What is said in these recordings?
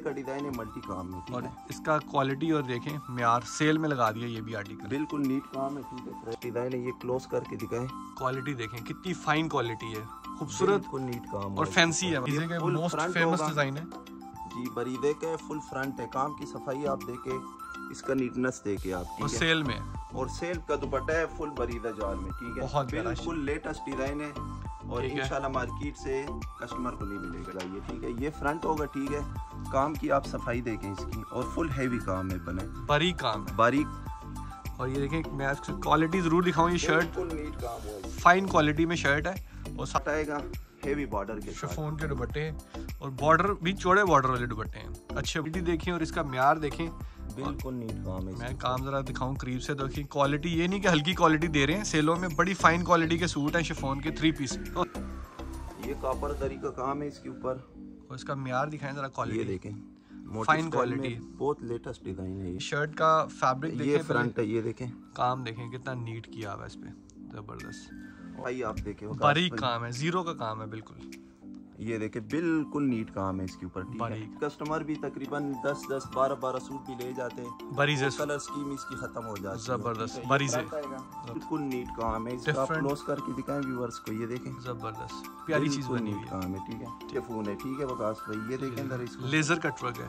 का डिज़ाइन है मल्टी काम में और इसका क्वालिटी और देखें म्यार सेल में लगा दिया ये भी आर्टिकल बिल्कुल नीट काम है डिज़ाइन है ये क्लोज करके दिखाएं क्वालिटी देखें कितनी फाइन क्वालिटी है खूबसूरत नीट काम और फैंसी है मोस्ट फेमस डिज़ाइन है जी बरीदे का फुल फ्रंट है काम की सफाई आप देखे इसका नीटनेस देखे आप और सेल में और सेल का दुपट्टा है फुल बरीदा जाल में ठीक है बिल्कुल लेटेस्ट डिज़ाइन है और इंशाल्लाह मार्केट से कस्टमर को नहीं मिलेगा ये ठीक है ये फ्रंट होगा ठीक है काम की आप सफाई देखें इसकी और फुल हैवी काम है बना बारीक काम है बारीक और ये देखें मैं इसकी क्वालिटी ज़रूर दिखाऊँ ये शर्ट नीट काम है फाइन क्वालिटी में शर्ट है और सटाएगा हेवी बॉर्डर के शिफॉन के दुपट्टे हैं और बॉर्डर भी चौड़े बॉर्डर वाले दुपट्टे हैं अच्छी क्वालिटी देखें और इसका म्यार देखें बिल्कुल नीट काम है मैं काम ज़रा दिखाऊं करीब से देखिए क्वालिटी ये नहीं कि हल्की क्वालिटी दे रहे हैं सेलों में बड़ी फाइन क्वालिटी के सूट हैं शिफॉन के थ्री पीस ये कापर दरी का काम है इसके ऊपर और इसका म्यार दिखाएं ज़रा क्वालिटी ये देखें फाइन क्वालिटी बहुत लेटेस्ट डिज़ाइन है ये शर्ट का फैब्रिक ये फ्रंट है ये देखें काम देखें कितना नीट किया हुआ है इस पर ज़बरदस्त भाई आप देखें बारीक काम है जीरो का काम है बिल्कुल ये देखे बिल्कुल नीट काम है इसके ऊपर ठीक है कस्टमर भी तकरीबन 10-10, 12-12 सूट भी ले जाते हैं कलर स्कीम इसकी खत्म हो जाती है जबरदस्त बरीजे बिल्कुल नीट काम है इसका क्लोज करके दिखाएं व्यूअर्स को ये देखें जबरदस्त प्यारी चीज बनी हुई काम है ठीक है टेफून है ठीक है वकास भाई ये देखें अंदर इसको लेजर कट वर्क है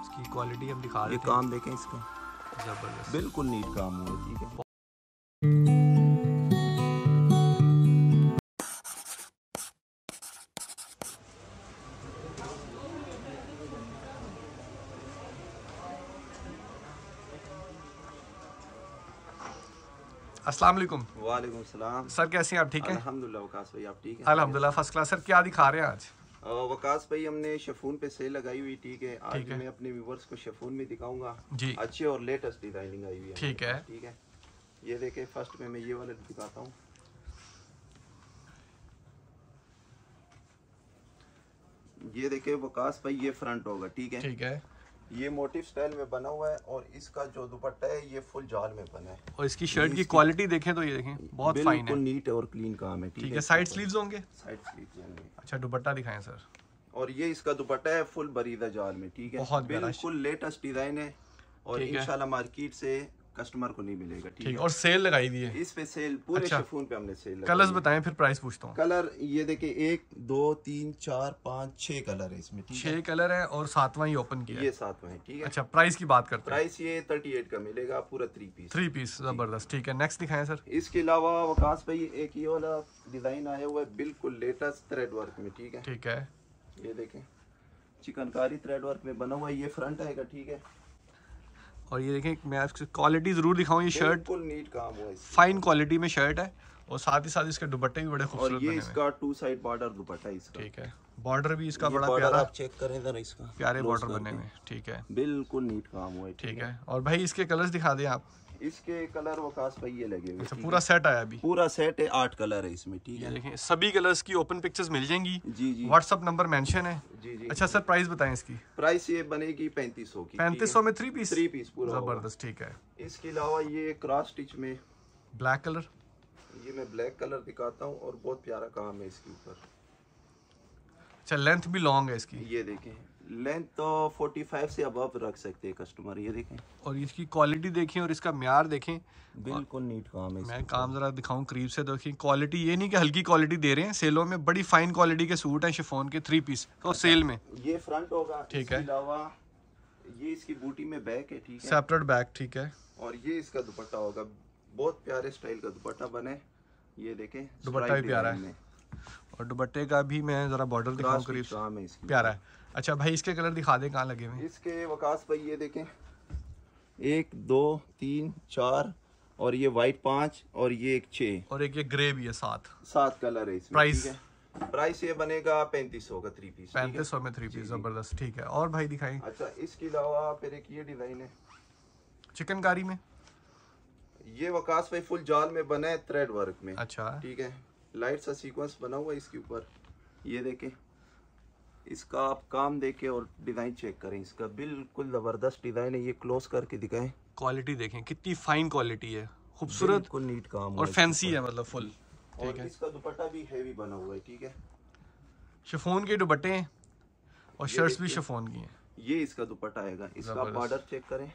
इसकी क्वालिटी हम दिखा रहे हैं काम देखें इसका जबरदस्त बिल्कुल नीट काम हुआ ठीक है अस्सलाम वालेकुम। वालेकुम सलाम। सर कैसे हैं आप ठीक हैं? अल्हम्दुलिल्लाह वकास भाई आप ठीक हैं? अल्हम्दुलिल्लाह फर्स्ट क्लास। सर क्या दिखा रहे हैं आज? वकास भाई हमने शिफॉन पे सेल लगाई हुई ठीक है आज मैं अपने व्यूअर्स को शिफॉन में दिखाऊंगा अच्छे और लेटेस्ट डिजाइनिंग आई हुई है ठीक है ठीक है। ये देखे फर्स्ट में मैं ये वाला दिखाता हूँ ये देखे वकास भाई ये फ्रंट होगा ठीक है ये मोटिव स्टाइल में बना हुआ है और इसका जो दुपट्टा है ये फुल जाल में बना है और इसकी शर्ट की क्वालिटी देखें तो ये देखें बहुत फाइन है नीट और क्लीन काम है ठीक है। साइड स्लीव्स होंगे साइड स्लीव्स होंगे। अच्छा दुपट्टा दिखाएं सर और ये इसका दुपट्टा है फुल बरीदा जाल में ठीक है बिल्कुल लेटेस्ट डिजाइन है और इंशाल्लाह मार्केट से कस्टमर को नहीं मिलेगा ठीक है और सेल लगाई दी है इस पे सेल पूरे शिफॉन पे हमने सेल लगाई। कलर्स बताएं फिर प्राइस पूछता हूँ। कलर ये देखे 1, 2, 3, 4, 5, 6 कलर है इसमें 6 कलर है और 7वां ही ओपन किया ये 7वां है ठीक है। अच्छा प्राइस की बात करते हैं। प्राइस ये 38 का मिलेगा पूरा 3 पीस जबरदस्त ठीक है। नेक्स्ट दिखाएं सर। इसके अलावा वकास भाई एक ये वाला डिजाइन आया हुआ है बिल्कुल लेटेस्ट थ्रेड वर्क में ठीक है ये देखे चिकनकारी थ्रेड वर्क में बना हुआ ये फ्रंट आएगा ठीक है और ये देखें मैं आपको क्वालिटी ज़रूर दिखाऊं ये शर्ट बिल्कुल नीट काम हुआ है फाइन क्वालिटी में शर्ट है और साथ ही इसके दुपट्टे भी बड़े खूबसूरत बने हैं और ये इसका 2 साइड बॉर्डर दुपट्टा है इसका ठीक है बॉर्डर भी इसका बड़ा प्यारा आप चेक करें जरा इसका प्यारे बॉर्डर बने हुए ठीक है बिल्कुल नीट काम हुआ है ठीक है। और भाई इसके कलर्स दिखा दें आप। इसके कलर वकास भाई ये लगे हुए पूरा सेट आया अभी पूरा सेट है 8 कलर है इसमें ठीक है देखें सभी कलर्स की ओपन पिक्चर्स मिल जाएंगी जी व्हाट्सएप नंबर मेंशन है जी। अच्छा सर प्राइस बताएं इसकी। प्राइस ये बनेगी 3500 की 3500 में 3 पीस पूरा जबरदस्त ठीक है। इसके अलावा ये क्रॉस स्टिच में ब्लैक कलर ये मैं ब्लैक कलर दिखाता हूँ और बहुत प्यारा काम है इसके ऊपर। अच्छा लेंथ भी लॉन्ग है इसकी ये देखें लेंथ तो 45 से अब रख सकते हैं कस्टमर ये देखें और इसकी क्वालिटी देखें और इसका म्यार देखें बिल्कुल नीट काम है। मैं काम ज़रा दिखाऊं करीब से देखिए क्वालिटी ये नहीं कि हल्की क्वालिटी दे रहे हैं सेलों में बड़ी फाइन क्वालिटी के सूट हैं शिफॉन के 3 पीस तो सेल में ये फ्रंट होगा ठीक है। ये इसकी बूटी में बैक है ठीक है सेपरेट बैक ठीक है और ये इसका दुपट्टा होगा बहुत प्यारे स्टाइल का दुपट्टा बने ये देखें दुपट्टा भी प्यारा है और दुपट्टे का भी मैं जरा बॉर्डर दिखाऊं करीब से प्यारा है। अच्छा भाई इसके कलर दिखा दें कहाँ लगे हुए इसके वकास भाई ये देखें 1, 2, 3, 4 और ये वाइट 5 और ये एक 6 और एक ये ग्रे भी है 7 कलर है इसमें प्राइस है। प्राइस ये बनेगा 3500 का 3 पीस 3500 में 3 पीस जबरदस्त ठीक है। और भाई दिखाएं। अच्छा इसके अलावा फिर एक ये डिजाइन है चिकनकारी में ये वकास भाई फुल जाल में बना है थ्रेड वर्क में अच्छा ठीक है लाइट सा सीक्वेंस बना हुआ है इसके ऊपर ये देखें इसका आप काम देखें और डिज़ाइन चेक करें इसका बिल्कुल ज़बरदस्त डिज़ाइन है ये क्लोज करके दिखाएं क्वालिटी देखें कितनी फाइन क्वालिटी है खूबसूरत नीट काम और फैंसी है मतलब फुल ठीक है। इसका दुपट्टा भी हैवी बना हुआ है ठीक है शिफॉन के दुपट्टे हैं और शर्ट्स भी शिफॉन की हैं ये इसका दुपट्टा आएगा, इसका बॉर्डर चेक करें,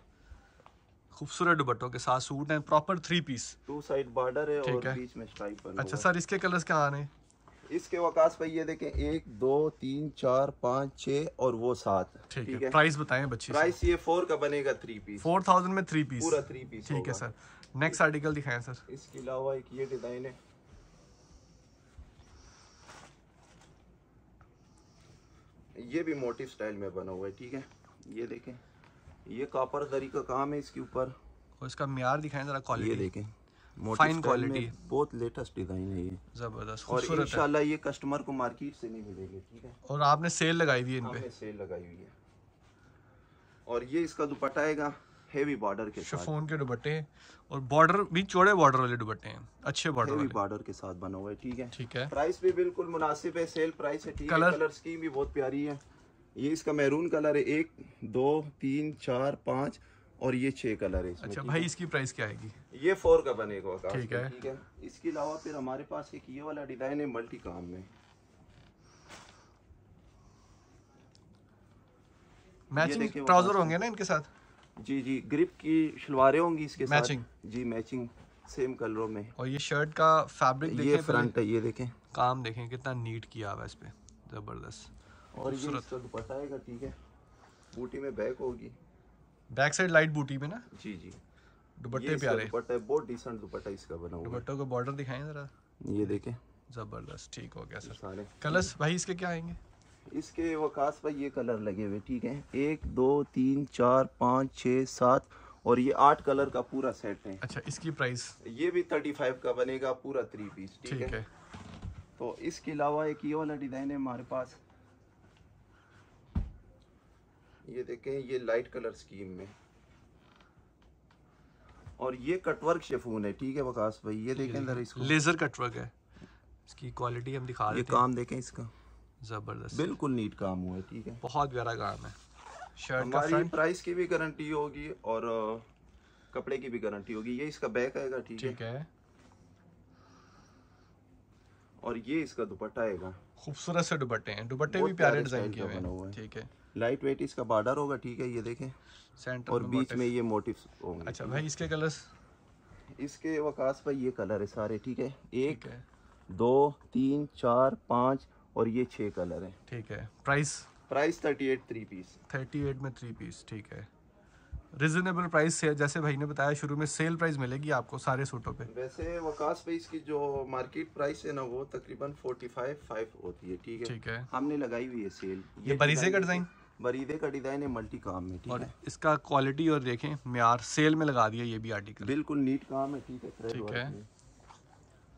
खूबसूरत दुपट्टों के साथ सूट है, proper three piece, two side border है और बीच में स्ट्राइप है। अच्छा सर इसके कलर्स क्या आ रहे हैं? इसके वकास पर ये देखें 1 2 3 4 5 6 और वो 7। ठीक है, प्राइस बताएं बच्ची। प्राइस ये 4 का बनेगा, 3 पीस 4000 में 3 पीस, पूरा 3 पीस। ठीक है सर, नेक्स्ट आर्टिकल दिखाएं सर। इसके अलावा एक ये डिजाइन है, ये भी मोटिव स्टाइल में बना हुआ है। ठीक है, ये देखें, ये कॉपर दरी का काम है इसके ऊपर, और इसका मियार दिखाएं जरा, क्वालिटी देखें, फाइन क्वालिटी, बहुत लेटेस्ट डिजाइन है ये, जबरदस्त खूबसूरत है। और इंशाल्लाह ये कस्टमर को मार्केट से नहीं मिलेगी। ठीक है, और आपने सेल लगाई हुई है इन पे, हमने सेल लगाई हुई है। और ये इसका दुपट्टा आएगा हेवी बॉर्डर के साथ, शिफॉन के दुपट्टे और बॉर्डर भी चौड़े बॉर्डर वाले दुपट्टे हैं, अच्छे बॉर्डर वाले, बॉर्डर के साथ बना हुआ है। ठीक है, ठीक है, प्राइस भी बिल्कुल मुनासिब है, सेल प्राइस है। ठीक है, कलर स्कीम भी बहुत प्यारी है, ये इसका मैरून कलर है, 1 2 3 4 5 और ये 6 कलर है। अच्छा भाई इसकी प्राइस क्या आएगी? ये 4 का बनेगा। ठीक है, ठीक है। इसके अलावा फिर हमारे पास एक ये वाला डिजाइन है मल्टी काम में, मैचिंग ट्राउजर होंगे ना इनके साथ? जी जी, ग्रिप की शलवारें होंगी इसके साथ, मैचिंग जी, मैचिंग सेम कलरों में। और ये शर्ट का फैब्रिक देखें, ये फ्रंट है, ये देखें काम देखें कितना नीट किया हुआ है इस पे, जबरदस्त। और ये इसका दुपट्टा आएगा। ठीक है, बूटी में बैक होगी, बैक साइड लाइट बूटी में ना। जी जी, दुपट्टे प्यारे, दुपट्टा बहुत डिसेंट दुपट्टा इसका बना हुआ है। दुपट्टों का बॉर्डर दिखाएं जरा, ये देखें जबरदस्त। ठीक हो गया सर, सारे कलर्स भाई इसके क्या आएंगे? इसके वो खास भाई ये कलर लगे हुए। ठीक है, 1 2 3 4 5 6 7 और ये 8 कलर का पूरा सेट है। अच्छा इसकी प्राइस? ये भी 35 का बनेगा, पूरा 3 पीस। ठीक है, तो इसके अलावा एक ये वाला डिजाइन है हमारे पास, ये देखें, ये लाइट कलर स्कीम में, और ये कटवर्क शिफॉन है। ठीक है वकास भाई, ये देखें जरा, इसको लेजर कटवर्क है, इसकी क्वालिटी हम दिखा रहे हैं, ये काम देखें इसका, जबरदस्त बिल्कुल नीट काम हुआ है। ठीक है, बहुत प्यारा काम है। शर्ट का फ्रंट, प्राइस की भी गारंटी होगी और कपड़े की भी गारंटी होगी। ये इसका बैक आएगा। ठीक है, और ये इसका दुपट्टा आएगा, खूबसूरत से दुपट्टे हैं, दुपट्टे भी प्यारे डिजाइन किए हुए हैं। ठीक है, लाइट वेट इसका बॉर्डर होगा। ठीक है, ये देखें सेंटर और बीच में ये मोटिव्स होंगे। अच्छा भाई इसके कलर्स? इसके वकास पर ये कलर है सारे। ठीक है, 1 2 3 4 5 और ये 6 कलर है। ठीक है, प्राइस 38 3 पीस, 38 में 3 पीस। ठीक है, रिजनेबल प्राइस है, जैसे भाई ने बताया शुरू में सेल प्राइस मिलेगी आपको सारे सूटों पे। वैसे वकास पे इसकी जो मार्केट प्राइस है ना वो तकरीबन 45-5 होती है। ठीक है, ठीक है, हमने लगाई हुई है सेल। ये बरीदे का डिजाइन, बरीदे का डिजाइन है मल्टी काम में। ठीक और है, इसका क्वालिटी और देखें म्यार, सेल में लगा दिया ये भी आर्टिकल, बिल्कुल नीट काम है। ठीक है, ठीक है,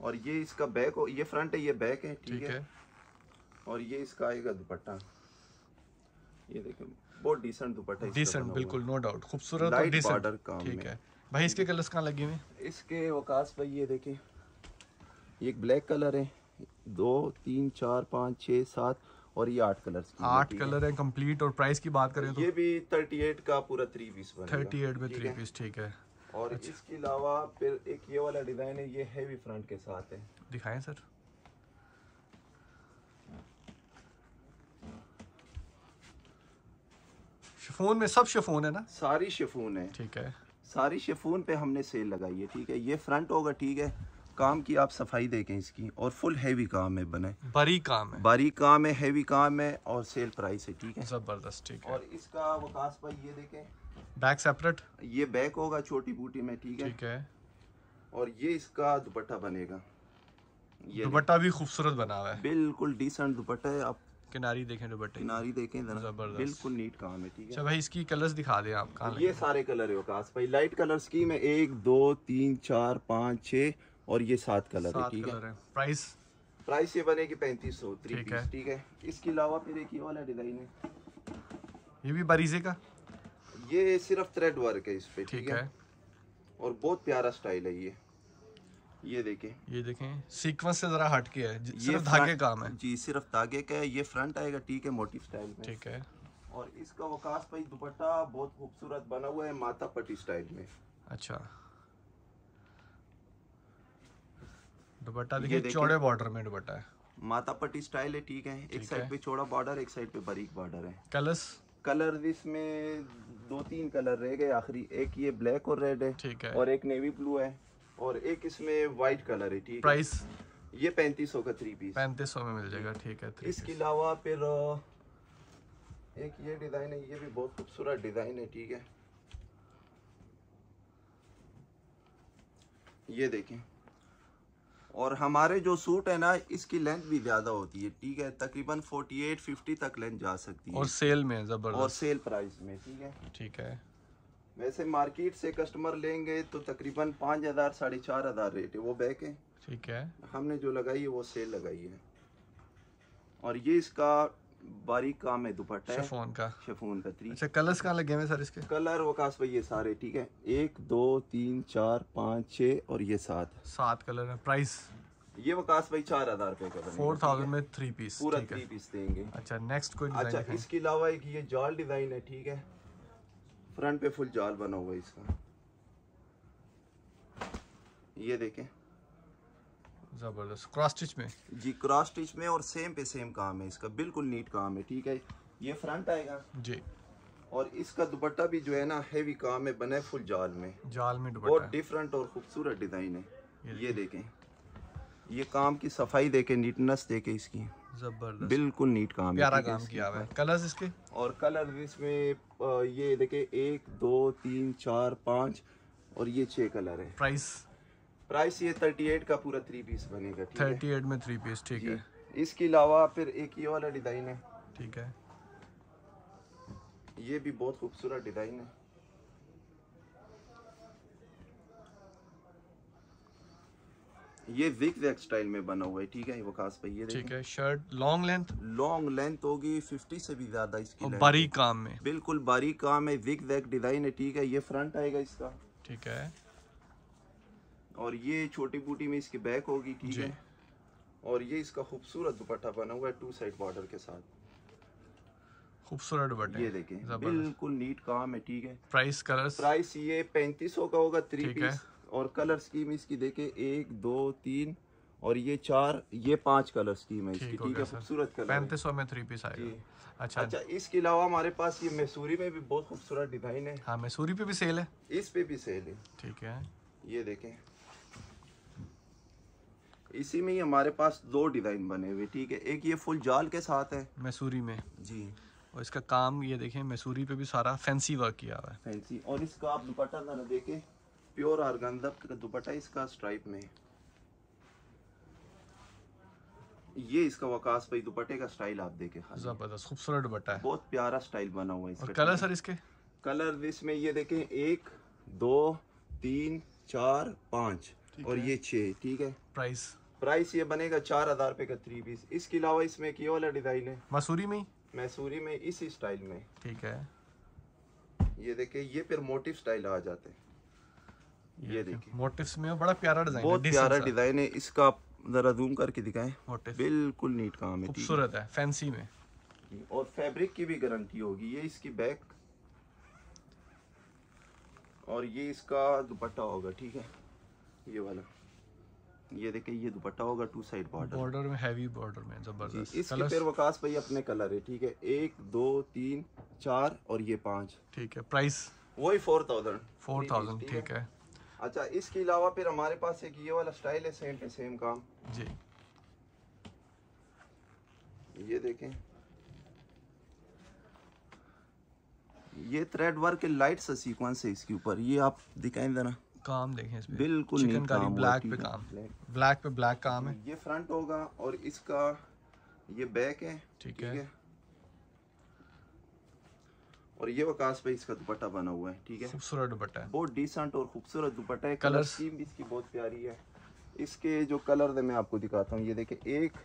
और ये इसका बैक, ये फ्रंट है, ये बैक है। ठीक है, और ये इसका आएगा दुपट्टा, ये देखें बहुत डिसेंट दुपट्टा, डिसेंट बिल्कुल नो डाउट, खूबसूरत और डिसेंट बॉर्डर काम। ठीक है भाई इसके कलर्स कहाँ लगे हुए? इसके वकास भाई ये देखें, ये एक ब्लैक कलर है, 2 3 4 5 6 7 और ये 8 कलर है कंप्लीट। और प्राइस की बात करें तो ये भी 38 का पूरा 3 पीस बनेगा, 38 में 3 पीस। ठीक है, और इसके अलावा फिर एक ये वाला डिजाइन है, ये हैवी फ्रंट के साथ है, दिखाएं सर। शिफॉन में सब शिफॉन है ना? सारी शिफॉन है। ठीक है, सारी शिफॉन पे हमने सेल लगाई है। ठीक है, ये फ्रंट होगा। ठीक है, काम की आप सफाई देखें इसकी, और फुल हैवी काम है, बने बारीक काम है, बारीक काम है, हैवी काम है, और सेल प्राइस है। ठीक है, जबरदस्त। ठीक है, और इसका वकास भाई ये देखें बैक सेपरेट, ये बैक होगा छोटी बूटी में। ठीक है, ठीक है, और ये इसका दुपट्टा बनेगा, ये दुपट्टा भी खूबसूरत बना हुआ है, बिल्कुल डिसेंट दुपट्टा है। आप किनारी देखें दुपट्टे, किनारी देखें बिल्कुल नीट काम है। ठीक है, अच्छा भाई इसकी कलर्स दिखा दें आप कहाँ? ये सारे कलर है वकास भाई, लाइट कलर स्कीम है, 1 2 3 4 5 6 और ये 7 कलर है। ठीक है, प्राइस ये बनेगी 3500 3 पीस। ठीक है, इसके अलावा फिर एक ये वाला डिजाइन है, ये भी बरीजे का, ये सिर्फ थ्रेड वर्क है इस पे। ठीक है, और बहुत प्यारा स्टाइल है ये देखें, ये देखें सीक्वेंस से जरा हटके है, सिर्फ धागे काम है। जी, सिर्फ धागे का है, ये फ्रंट आएगा। ठीक है, मोटिव स्टाइल में। ठीक है, और इसका वकास भाई दुपट्टा बहुत खूबसूरत बना हुआ है, माता पट्टी स्टाइल में। अच्छा दुपट्टा देखिए, चौड़े बॉर्डर में दुपट्टा है, माता पट्टी स्टाइल है। ठीक है, एक साइड पे चौड़ा बॉर्डर, एक साइड पे बारीक बॉर्डर है। कलर्स? कलर इसमें 2-3 कलर रह गए आखिरी, एक ये ब्लैक और रेड है, ठीक है, और एक नेवी ब्लू है और एक इसमें वाइट कलर है। ठीक, प्राइस ये 3500 का 3 पीस 3500 में मिल जाएगा। ठीक है, इसके अलावा फिर एक ये डिजाइन है, ये भी बहुत खूबसूरत डिजाइन है। ठीक है, ये देखें। और हमारे जो सूट है ना, इसकी लेंथ भी ज्यादा होती है। ठीक है, तकरीबन 48-50 तक लेंथ जा सकती है और सेल में जबरदस्त, और सेल प्राइस में। ठीक है, ठीक है। वैसे मार्केट से कस्टमर लेंगे तो तकरीबन 5000-4500 रेट है, वो बैक है। ठीक है, हमने जो लगाई है वो सेल लगाई है। और ये इसका बारीक काम है, दुपट्टा है शिफॉन का। अच्छा, कलर्स कहाँ लगे हैं सर इसके? कलर वकास भाई ये सारे। ठीक है, 1, 2, 3, 4, 5, 6 और ये 7 कलर है। प्राइस ये वकास भाई 4000 रुपए का, 4000 में 3 पीस पूरा 3 पीस देंगे। अच्छा, नेक्स्ट कोई डिजाइन? अच्छा, इसके अलावा एक ये जाल डिजाइन है। ठीक है, फ्रंट पे फुल जाल बना हुआ है इसका, ये देखें, जबरदस्त क्रॉस स्टिच में। जी, क्रॉस स्टिच में और सेम पे सेम काम है इसका, बिल्कुल नीट काम है। ठीक है, ये फ्रंट आएगा जी। और इसका दुपट्टा भी जो है ना, हैवी काम है, बना है फुल जाल में दुपट्टा, बहुत डिफरेंट और खूबसूरत डिजाइन है। ये देखें, ये काम की सफाई देखें, नीटनेस देखें इसकी, जबरदस्त बिल्कुल नीट काम, प्यारा काम किया हुआ है। कलर्स इसके? और कलर इसमें ये देखें, 1, 2, 3, 4, 5 और ये 6 कलर है। प्राइस ये 38 का पूरा 3 पीस बनेगा। 38 में 3 पीस, ठीक है। इसके अलावा फिर एक ये वाला डिजाइन है। ठीक है, ये भी बहुत खूबसूरत डिजाइन है। ये जिग-जैग स्टाइल में बना हुआ है। ठीक है, वो खास पे ये देखें। ठीक है, शर्ट लॉन्ग लेंथ होगी 50 से भी ज्यादा इसकी, और बारीक काम में, बिल्कुल बारीक काम है, जिग-जैग डिजाइन है। ठीक है, ये फ्रंट आएगा इसका। ठीक है, और ये छोटी बूटी में इसकी बैक होगी। ठीक है, और ये इसका खूबसूरत दुपट्टा बना हुआ है, 2 साइड बॉर्डर के साथ, खूबसूरत दुपट्टा। ये देखें, बिल्कुल नीट काम है। ठीक है, प्राइस ये 3500 का होगा 3 पीस। और कलर स्कीम इसकी देखें, 1, 2, 3 और ये 4, ये 5 कलर स्कीम है इसकी। ठीक है, खूबसूरत कलर, 3500 में 3 पीस आएगा। अच्छा, इसके अलावा हमारे पास ये मैसूरी में भी बहुत खूबसूरत डिजाइन है। हाँ, मैसूरी पे भी सेल है, इस पे भी सेल है। ठीक है, ये देखें, इसी में ही हमारे पास 2 डिजाइन बने हुए। ठीक है, एक ये फुल जाल के साथ है मैसूरी में जी, और इसका काम ये देखें, मैसूरी पे भी सारा फैंसी वर्क किया हुआ है, फैंसी। और इसका आप दुपट्टा जरा देखें, प्योर आर्गेन्जा का दुपट्टा इसका, स्ट्राइप में। ये इसका वकास भाई दुपट्टे का स्टाइल आप देखें, जबरदस्त खूबसूरत दुपट्टा है, बहुत प्यारा स्टाइल बना हुआ है इसका। कलर सर इसके? कलर इसमें ये देखें, 1, 2, 3, 4, 5 और ये 6। ठीक है, प्राइस ये बनेगा 4000 रुपए का 3 पीस। इसके अलावा इसमें क्या वाला डिजाइन है मैसूरी में इसी स्टाइल में। ठीक है, ये देखिए, ये फिर मोटिव स्टाइल आ जाते हैं। ये देखिए, मोटिव्स में बड़ा प्यारा डिजाइन है, बहुत प्यारा डिजाइन है इसका। आप जरा जूम करके दिखाएं, बिल्कुल नीट काम है, खूबसूरत है, फैंसी में। और फैब्रिक की भी गारंटी होगी। ये इसकी बैक और ये इसका दुपट्टा होगा। ठीक है, ये वाला, ये देखिए, ये दुपट्टा होगा, 2 साइड बॉर्डर में, हैवी बॉर्डर में, जबरदस्त। इसके फिर वकास भाई अपने कलर है। ठीक है, 1, 2, 3, 4 और ये 5। ठीक है, प्राइस वही 4000। ठीक है। अच्छा, इसके अलावा फिर हमारे पास एक ये वाला स्टाइल है, सेम पे सेम काम जी। ये देखें, ये थ्रेड वर्क के लाइट सा सीक्वेंस है इसके ऊपर, ये आप दिखाएं जरा, काम देखें इसमें, बिल्कुल चिकनकारी, ब्लैक पे ब्लैक काम है। ये फ्रंट होगा और इसका ये बैक है। ठीक है, और ये वकास पे इसका दुपट्टा बना हुआ है। ठीक है, खूबसूरत दुपट्टा है, बहुत डिसेंट और खूबसूरत दुपट्टा है। कलर स्कीम भी इसकी बहुत प्यारी है। इसके जो कलर है मैं आपको दिखाता हूँ, ये देखे, 1,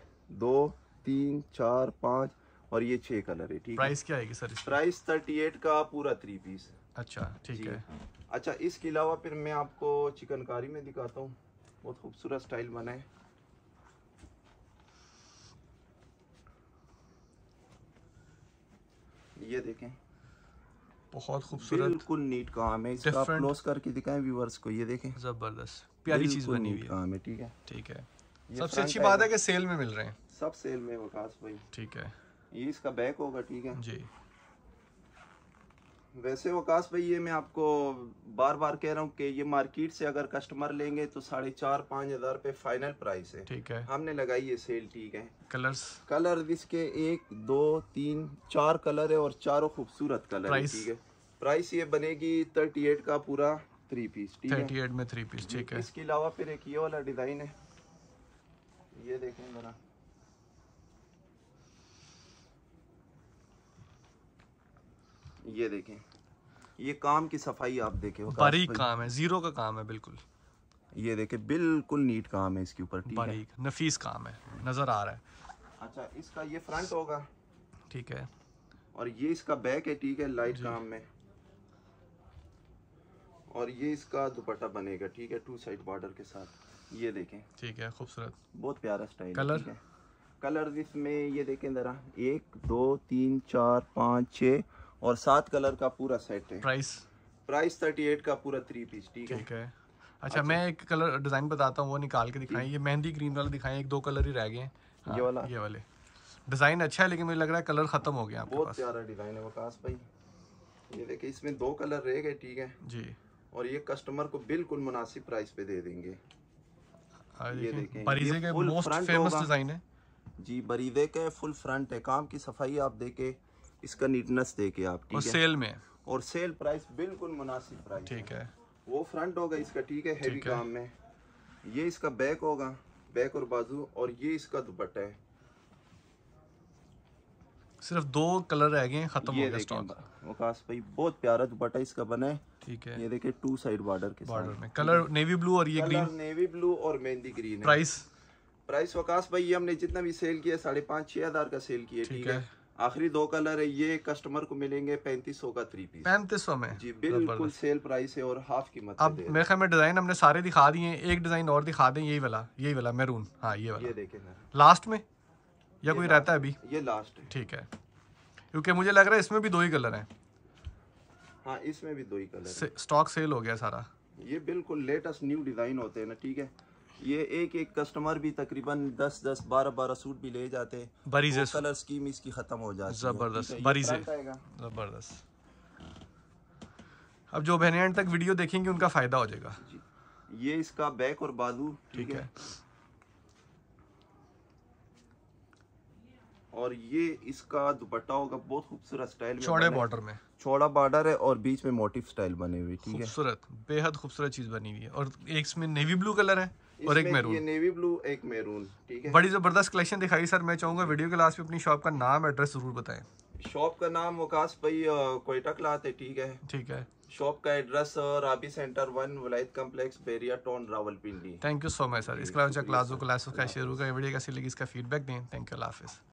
2, 3, 4, 5 और ये 6 कलर है। ठीक, प्राइस क्या आएगी सर? प्राइस 38 का पूरा 3 पीस। अच्छा, ठीक है। अच्छा, इसके अलावा फिर मैं आपको चिकनकारी में दिखाता हूँ, बहुत खूबसूरत स्टाइल बना है। ये देखें, बहुत खूबसूरत, बिल्कुल नीट काम है इसका। आप क्लोज करके दिखाएं व्यूअर्स को, ये देखें, जबरदस्त प्यारी चीज बनी हुई काम है। ठीक है, ठीक है। सबसे अच्छी बात है कि सेल में मिल रहे हैं, सब सेल में वकास भाई। ठीक है, ये इसका बैक होगा। ठीक है जी, वैसे वकास भाई ये मैं आपको बार बार कह रहा हूँ कि ये मार्केट से अगर कस्टमर लेंगे तो 4,500-5,000 रुपये फाइनल प्राइस है। ठीक है, हमने लगाई है सेल। ठीक है, कलर्स कलर इसके 1, 2, 3, 4 कलर है और चारों खूबसूरत कलर है। ठीक है, प्राइस ये बनेगी 38 का पूरा 3 पीस। ठीक है, 38 में 3 पीस। ठीक है, इसके अलावा फिर एक ये वाला डिज़ाइन है, ये देखें जरा, ये देखें, ये काम की सफाई आप देखें, बारीक काम है, जीरो का काम है बिल्कुल। ये देखें बिल्कुल नीट काम है इसके ऊपर, बारीक नफीस काम है, नजर आ रहा है। अच्छा, इसका ये फ्रंट होगा। ठीक है, और ये इसका बैक है। ठीक है, लाइट काम में। और ये इसका दुपट्टा बनेगा। ठीक है, 2 साइड बॉर्डर के साथ, ये देखें। ठीक है, खूबसूरत, बहुत प्यारा स्टाइल। कलर कलर इसमें ये देखें जरा, 1, 2, 3, 4, 5, 6 और 7 कलर का पूरा सेट है। प्राइस 38 का पूरा 3 पीस। ठीक है। अच्छा, मैं एक कलर डिजाइन बताता हूँ, वो निकाल के दिखाएं। ये मेहंदी ग्रीन वाला दिखाएं, 1-2 कलर ही रह गए हैं। हाँ, ये वाले डिजाइन अच्छा है, लेकिन मुझे लग रहा है कलर खत्म हो गया। बहुत प्यारा डिजाइन है वकास भाई, ये देखे, इसमें 2 कलर रह गए। ठीक है जी, और ये कस्टमर को बिल्कुल मुनासिब प्राइस पे दे देंगे। जी, बरीदे के फुल फ्रंट है, काम की सफाई आप देखे, इसका नीटनेस देके आप। ठीक है, और सेल में, और सेल प्राइस बिल्कुल मुनासिब प्राइस। ठीक है, वो फ्रंट होगा इसका। ठीक है, हैवी काम में। ये इसका बैक होगा, बैक और बाजू, और ये इसका दुपट्टा है। सिर्फ 2 कलर रह गए हैं, खत्म हो गया स्टॉक। वकास भाई बहुत प्यारा दुपट्टा इसका बना है। ठीक है, ये देखिए 2 साइड बॉर्डर के साथ में, कलर नेवी ब्लू और ये ग्रीन, नेवी ब्लू और मेहंदी ग्रीन। प्राइस वकास भाई, ये हमने जितना भी सेल किया 5,500-6,000 का सेल किया। ठीक है, आखिरी 2 कलर है, ये कस्टमर को मिलेंगे 3500 का 3 पीस। 3500 में जी, बिल्कुल सेल प्राइस है और हाफ कीमत। अब मेरे ख्याल में डिजाइन हमने सारे दिखा दिए, एक डिजाइन और दिखा दें, यही वाला मैरून। हाँ, ये वाला, ये देखें लास्ट में, या कोई रहता है अभी? ये लास्ट है। ठीक है, क्योंकि मुझे लग रहा है इसमें भी 2 ही कलर हैं। हाँ, इसमें भी 2 ही कलर, स्टॉक सेल हो गया सारा। ये बिल्कुल लेटेस्ट न्यू डिजाइन होते हैं ना। ठीक है, ये एक कस्टमर भी तकरीबन 10-10, 12-12 सूट भी ले जाते हैं। बरीजे कलर स्कीम इसकी खत्म हो जाती है। जबरदस्त बरीजे, जबरदस्त। अब जो बहने एंड तक वीडियो देखेंगे उनका फायदा हो जाएगा। ये इसका बैक और बाजू। ठीक है, और ये इसका दुपट्टा होगा, बहुत खूबसूरत स्टाइल में, चौड़े बॉर्डर में, चौड़ा बॉर्डर है और बीच में मोटिफ स्टाइल बने हुए। ठीक है, खूबसूरत, बेहद खूबसूरत चीज बनी हुई है। और एक इसमें नेवी ब्लू कलर है और एक मैरून, ये नेवी ब्लू एक मैरून। ठीक है, बड़ी जबरदस्त कलेक्शन दिखाई सर। मैं चाहूंगा वीडियो के लास्ट में अपनी शॉप का नाम, एड्रेस जरूर बताएं। शॉप का नाम वकास भाई क्वेटा क्लॉथ है। ठीक है, ठीक है, शॉप का address Rabi centre 1, Walayat complex, Bahria town, Rawalpindi. Thank you so much sir, इसके अलावा क्लास का शेयर होगा, वीडियो कैसी लगी इसका फीडबैक दें। थैंक यू, अल्लाह हाफिज़।